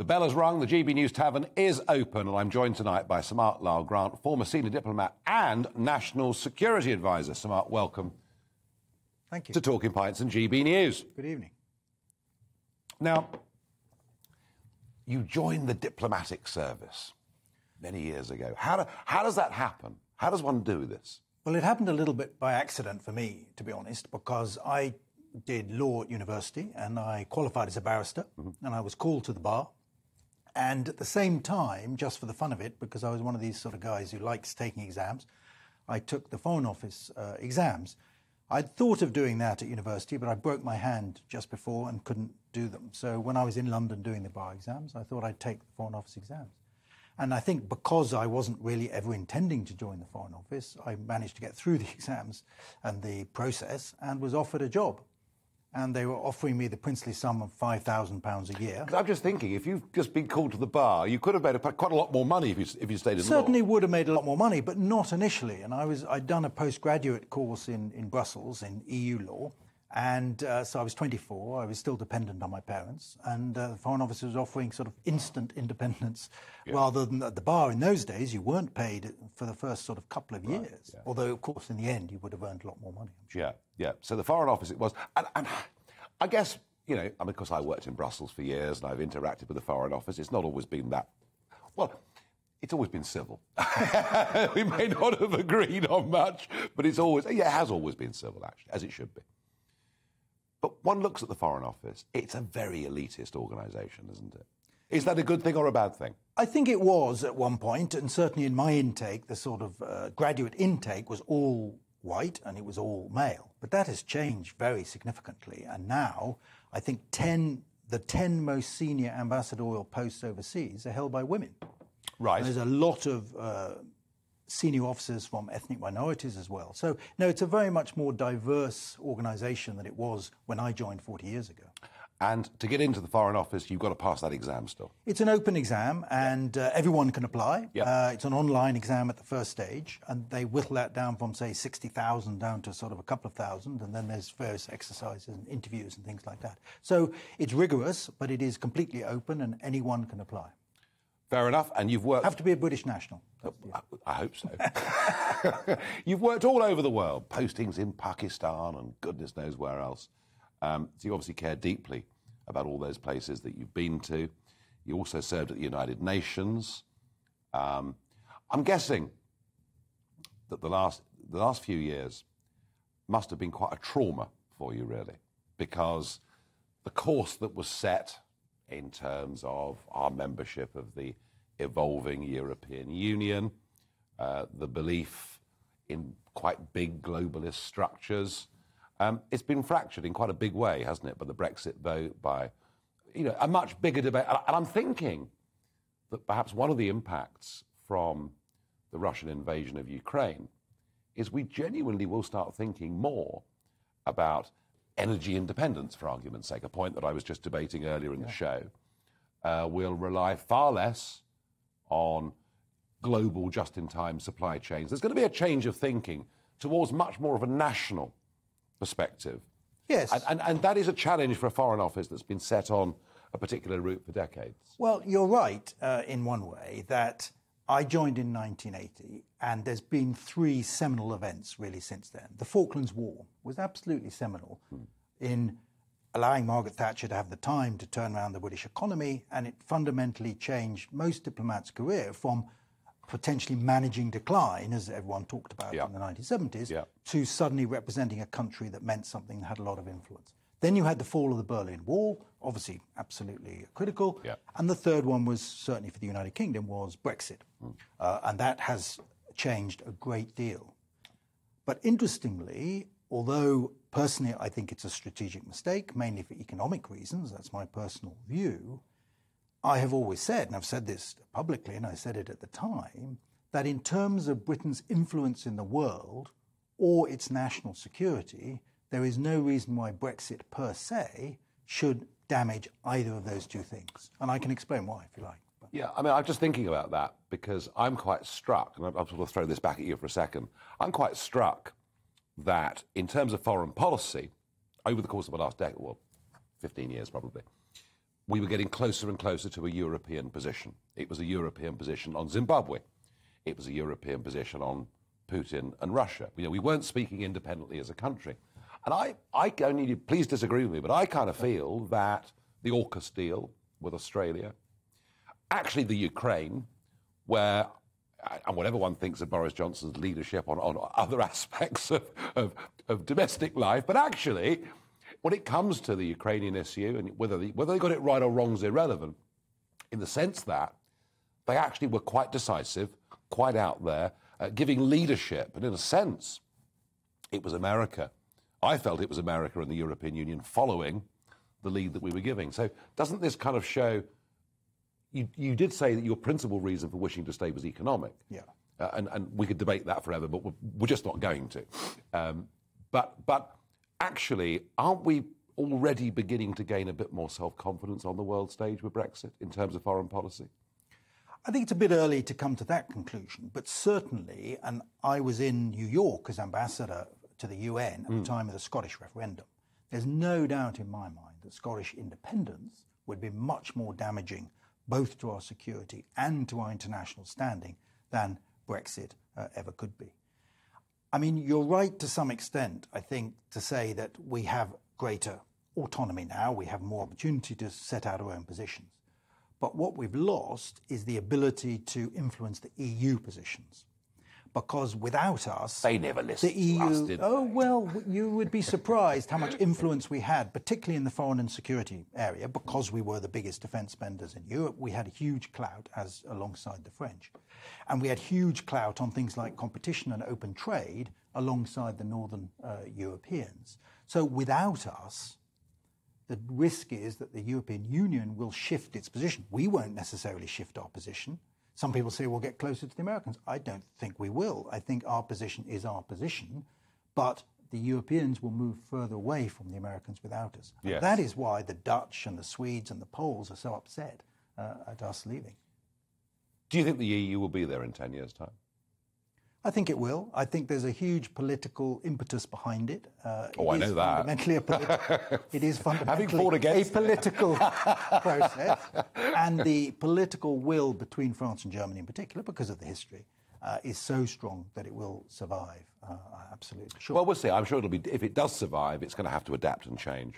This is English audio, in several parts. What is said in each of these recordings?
The bell has rung, the GB News Tavern is open, and I'm joined tonight by Sir Mark Lyall Grant, former senior diplomat and National Security Adviser. Sir Mark, welcome. Thank you. To Talking Pints and GB News. Good evening. Now, you joined the diplomatic service many years ago. How does that happen? How does one do this? Well, it happened a little bit by accident for me, to be honest, because I did law at university and I qualified as a barrister, and I was called to the bar. And at the same time, just for the fun of it, because I was one of these sort of guys who likes taking exams, I took the Foreign Office exams. I'd thought of doing that at university, but I broke my hand just before and couldn't do them. So when I was in London doing the bar exams, I thought I'd take the Foreign Office exams. And I think because I wasn't really ever intending to join the Foreign Office, I managed to get through the exams and the process and was offered a job. And they were offering me the princely sum of £5,000 a year. I'm just thinking, if you've just been called to the bar, you could have made quite a lot more money if you stayed in the law. Certainly would have made a lot more money, but not initially. And I'd done a postgraduate course in Brussels in EU law, and so I was 24. I was still dependent on my parents, and the Foreign Office was offering sort of instant independence, rather than at the bar in those days. You weren't paid for the first sort of couple of years, although of course in the end you would have earned a lot more money, I'm sure. Yeah. So the Foreign Office it was, and I guess, you know, I mean, of course I worked in Brussels for years and I've interacted with the Foreign Office. It's not always been that, well, it's always been civil. We may not have agreed on much, but it's always, yeah, it has always been civil actually, as it should be. But one looks at the Foreign Office, it's a very elitist organisation, isn't it? Is that a good thing or a bad thing? I think it was at one point, and certainly in my intake, the sort of graduate intake was all white and it was all male. But that has changed very significantly, and now I think the 10 most senior ambassadorial posts overseas are held by women. Right. And there's a lot of senior officers from ethnic minorities as well. So, no, it's a very much more diverse organisation than it was when I joined 40 years ago. And to get into the Foreign Office, you've got to pass that exam still. It's an open exam, and everyone can apply. Yep. It's an online exam at the first stage, and they whittle that down from, say, 60,000 down to sort of a couple of thousand, and then there's various exercises and interviews and things like that. So it's rigorous, but it is completely open, and anyone can apply. Fair enough, and you've worked... Have to be a British national. I hope so. You've worked all over the world, postings in Pakistan and goodness knows where else. So you obviously care deeply about all those places that you've been to. You also served at the United Nations. I'm guessing that the last few years must have been quite a trauma for you, really, because the course that was set in terms of our membership of the evolving European Union, the belief in quite big globalist structures. It's been fractured in quite a big way, hasn't it, by the Brexit vote, by, you know, a much bigger debate. And I'm thinking that perhaps one of the impacts from the Russian invasion of Ukraine is we genuinely will start thinking more about energy independence, for argument's sake, a point that I was just debating earlier in the show. We'll rely far less on global just-in-time supply chains. There's going to be a change of thinking towards much more of a national perspective. Yes. And that is a challenge for a Foreign Office that's been set on a particular route for decades. Well, you're right in one way that I joined in 1980, and there's been three seminal events, really, since then. The Falklands War was absolutely seminal in allowing Margaret Thatcher to have the time to turn around the British economy, and it fundamentally changed most diplomats' career from potentially managing decline, as everyone talked about in the 1970s, to suddenly representing a country that meant something that had a lot of influence. Then you had the fall of the Berlin Wall, obviously absolutely critical. Yeah. And the third one was, certainly for the United Kingdom, was Brexit. And that has changed a great deal. But interestingly, although personally I think it's a strategic mistake, mainly for economic reasons, that's my personal view, I have always said, and I've said this publicly and I said it at the time, that in terms of Britain's influence in the world or its national security, there is no reason why Brexit per se should damage either of those two things. And I can explain why, if you like. But... Yeah, I mean, I'm just thinking about that because I'm quite struck, and I'll sort of throw this back at you for a second, I'm quite struck that in terms of foreign policy, over the course of the last decade, well, 15 years probably, we were getting closer and closer to a European position. It was a European position on Zimbabwe. It was a European position on Putin and Russia. You know, we weren't speaking independently as a country. And I only, please disagree with me, but I kind of feel that the AUKUS deal with Australia, actually the Ukraine, where, and whatever one thinks of Boris Johnson's leadership on other aspects of domestic life, but actually, when it comes to the Ukrainian issue, and whether they got it right or wrong is irrelevant, in the sense that they actually were quite decisive, quite out there, giving leadership. And in a sense, it was America. I felt it was America and the European Union following the lead that we were giving. So doesn't this kind of show... You did say that your principal reason for wishing to stay was economic. Yeah. And we could debate that forever, but we're just not going to. But actually, aren't we already beginning to gain a bit more self-confidence on the world stage with Brexit in terms of foreign policy? I think it's a bit early to come to that conclusion, but certainly, and I was in New York as ambassador to the UN at the time of the Scottish referendum, there's no doubt in my mind that Scottish independence would be much more damaging both to our security and to our international standing than Brexit ever could be. I mean, you're right to some extent, I think, to say that we have greater autonomy now, we have more opportunity to set out our own positions. But what we've lost is the ability to influence the EU positions. Because without us... They never listened to us, did they? Oh, well, you would be surprised how much influence we had, particularly in the foreign and security area, because we were the biggest defence spenders in Europe. We had a huge clout alongside the French. And we had huge clout on things like competition and open trade alongside the Northern Europeans. So without us, the risk is that the European Union will shift its position. We won't necessarily shift our position. Some people say we'll get closer to the Americans. I don't think we will. I think our position is our position, but the Europeans will move further away from the Americans without us. Yes. That is why the Dutch and the Swedes and the Poles are so upset at us leaving. Do you think the EU will be there in 10 years' time? I think it will. I think there's a huge political impetus behind it. I know that. Fundamentally a it is fundamentally Having fought against a political process. And the political will between France and Germany in particular, because of the history, is so strong that it will survive. Absolutely sure. Well, we'll see. I'm sure it'll be, if it does survive, it's going to have to adapt and change.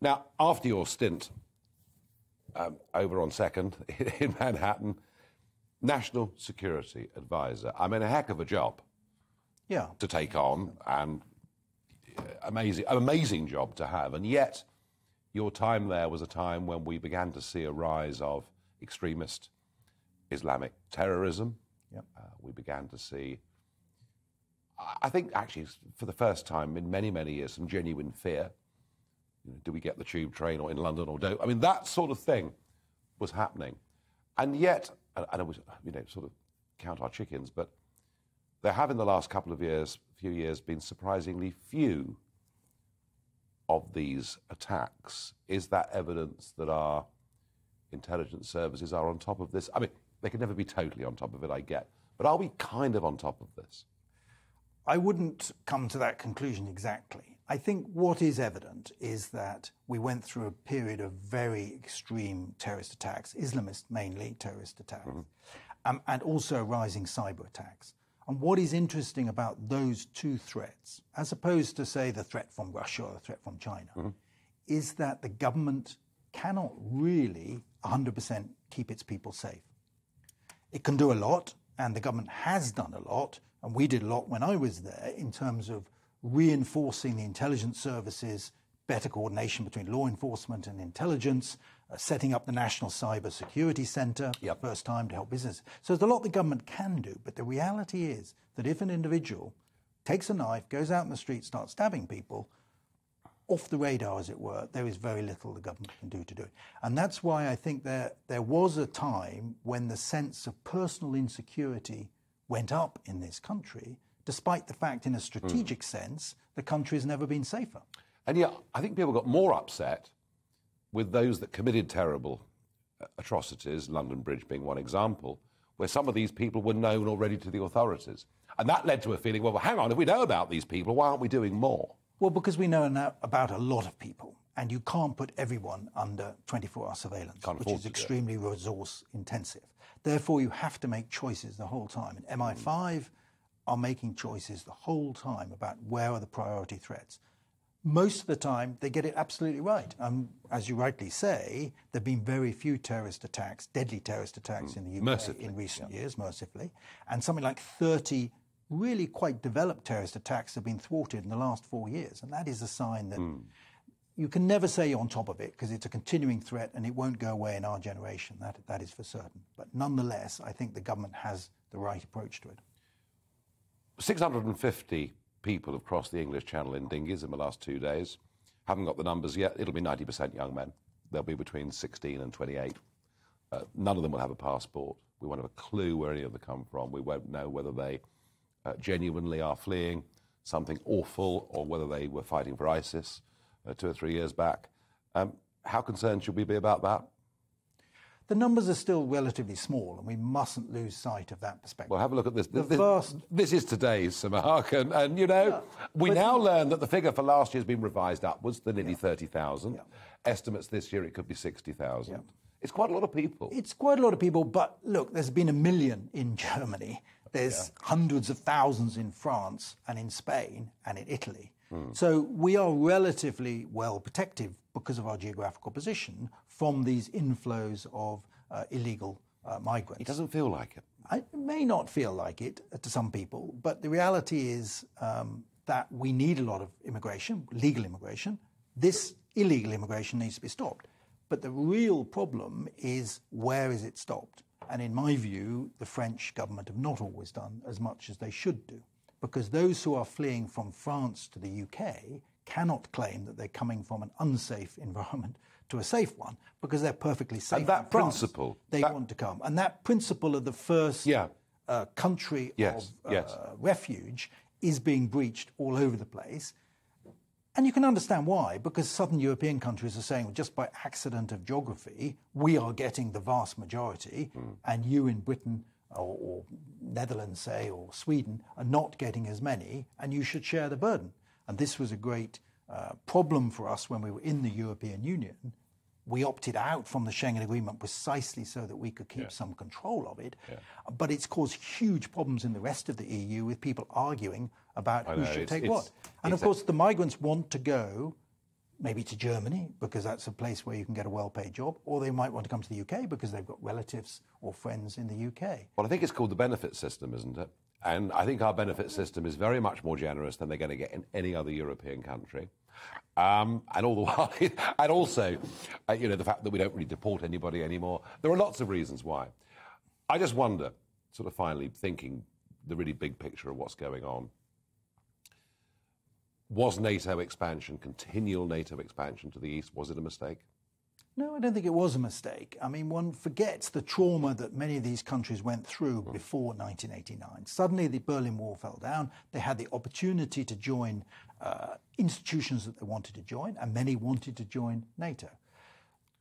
Now, after your stint over on second in Manhattan, National Security Adviser. I mean, a heck of a job to take on, and amazing job to have. And yet, your time there was a time when we began to see a rise of extremist Islamic terrorism. Yep. We began to see, I think, actually, for the first time in many, many years, some genuine fear. You know, do we get the tube train or in London or don't? I mean, that sort of thing was happening. And yet... And it was, you know, sort of count our chickens, but there have in the last couple of years, been surprisingly few of these attacks. Is that evidence that our intelligence services are on top of this? I mean, they can never be totally on top of it, I get, but are we kind of on top of this? I wouldn't come to that conclusion exactly. I think what is evident is that we went through a period of very extreme terrorist attacks, Islamist mainly terrorist attacks, and also rising cyber attacks. And what is interesting about those two threats, as opposed to, say, the threat from Russia or the threat from China, is that the government cannot really 100% keep its people safe. It can do a lot, and the government has done a lot, and we did a lot when I was there in terms of reinforcing the intelligence services, better coordination between law enforcement and intelligence, setting up the National Cyber Security Center for the first time to help businesses. So there's a lot the government can do, but the reality is that if an individual takes a knife, goes out in the street, starts stabbing people, off the radar, as it were, there is very little the government can do to do it. And that's why I think there was a time when the sense of personal insecurity went up in this country, despite the fact, in a strategic sense, the country has never been safer. And yet, I think people got more upset with those that committed terrible atrocities, London Bridge being one example, where some of these people were known already to the authorities. And that led to a feeling, well, hang on, if we know about these people, why aren't we doing more? Well, because we know about a lot of people. And you can't put everyone under 24-hour surveillance, which is extremely resource-intensive. Therefore, you have to make choices the whole time. And MI5 are making choices the whole time about where are the priority threats. Most of the time, they get it absolutely right. As you rightly say, there have been very few terrorist attacks, deadly terrorist attacks in the UK in recent years, mercifully. And something like 30 really quite developed terrorist attacks have been thwarted in the last 4 years. And that is a sign that... You can never say you're on top of it because it's a continuing threat and it won't go away in our generation. That is for certain. But nonetheless, I think the government has the right approach to it. 650 people have crossed the English Channel in dinghies in the last 2 days. Haven't got the numbers yet. It'll be 90% young men. They'll be between 16 and 28. None of them will have a passport. We won't have a clue where any of them come from. We won't know whether they genuinely are fleeing something awful or whether they were fighting for ISIS. 2 or 3 years back. How concerned should we be about that? The numbers are still relatively small, and we mustn't lose sight of that perspective. Well, have a look at this. This is today's, Sir Mark, and you know, we now learn that the figure for last year has been revised upwards to nearly 30,000. Estimates this year it could be 60,000. It's quite a lot of people. It's quite a lot of people, but look, there's been 1 million in Germany. There's hundreds of thousands in France and in Spain and in Italy. So we are relatively well protected because of our geographical position from these inflows of illegal migrants. It doesn't feel like it. It may not feel like it to some people, but the reality is that we need a lot of immigration, legal immigration. This illegal immigration needs to be stopped. But the real problem is where is it stopped? And in my view, the French government have not always done as much as they should do. Because those who are fleeing from France to the UK cannot claim that they're coming from an unsafe environment to a safe one, because they're perfectly safe in France. And that principle. They want to come. And that principle of the first country of refuge is being breached all over the place. And you can understand why, because southern European countries are saying, well, just by accident of geography, we are getting the vast majority, and you in Britain... or Netherlands, say, or Sweden, are not getting as many, and you should share the burden. And this was a great problem for us when we were in the European Union. We opted out from the Schengen Agreement precisely so that we could keep some control of it. But it's caused huge problems in the rest of the EU with people arguing about who should take what. And, of course, the migrants want to go maybe to Germany, because that's a place where you can get a well-paid job, or they might want to come to the UK because they've got relatives or friends in the UK. Well, I think it's called the benefit system, isn't it? And I think our benefit system is very much more generous than they're going to get in any other European country. And all the while, and also, you know, the fact that we don't really deport anybody anymore. There are lots of reasons why. I just wonder, sort of finally thinking the really big picture of what's going on, was NATO expansion, continual NATO expansion to the east, was it a mistake? No, I don't think it was a mistake. I mean, one forgets the trauma that many of these countries went through before 1989. Suddenly, the Berlin Wall fell down. They had the opportunity to join institutions that they wanted to join, and many wanted to join NATO.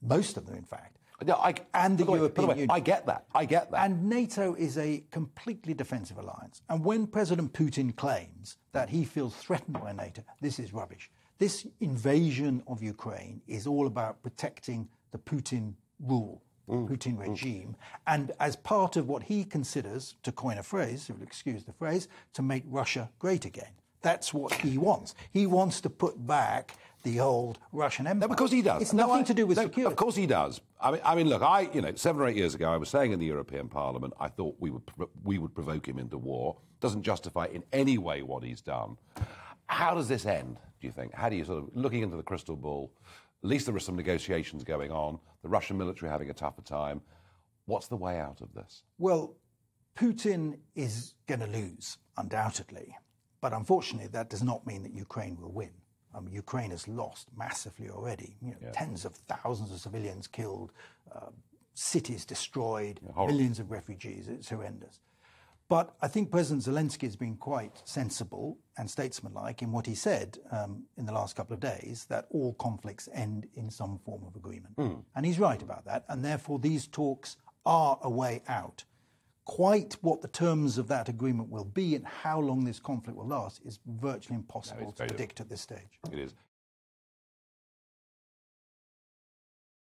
Most of them, in fact. No, and the European Union. I get that. I get that. And NATO is a completely defensive alliance. And when President Putin claims that he feels threatened by NATO, this is rubbish. This invasion of Ukraine is all about protecting the Putin rule, Putin regime, and as part of what he considers, to coin a phrase, if you'll excuse the phrase, to make Russia great again. That's what he wants. He wants to put back the old Russian Empire. No, because he does. It's nothing to do with security. Of course he does. I mean, look, you know, 7 or 8 years ago, I was saying in the European Parliament, I thought we would provoke him into war. Doesn't justify in any way what he's done. How does this end, do you think? How do you sort of, looking into the crystal ball, at least there are some negotiations going on, the Russian military having a tougher time. What's the way out of this? Well, Putin is going to lose, undoubtedly. But unfortunately, that does not mean that Ukraine will win. Ukraine has lost massively already. You know, tens of thousands of civilians killed, cities destroyed, millions of refugees. It's horrendous. But I think President Zelensky has been quite sensible and statesmanlike in what he said in the last couple of days, that all conflicts end in some form of agreement. And he's right about that. And therefore, these talks are a way out. Quite what the terms of that agreement will be and how long this conflict will last is virtually impossible to predict at this stage. It is.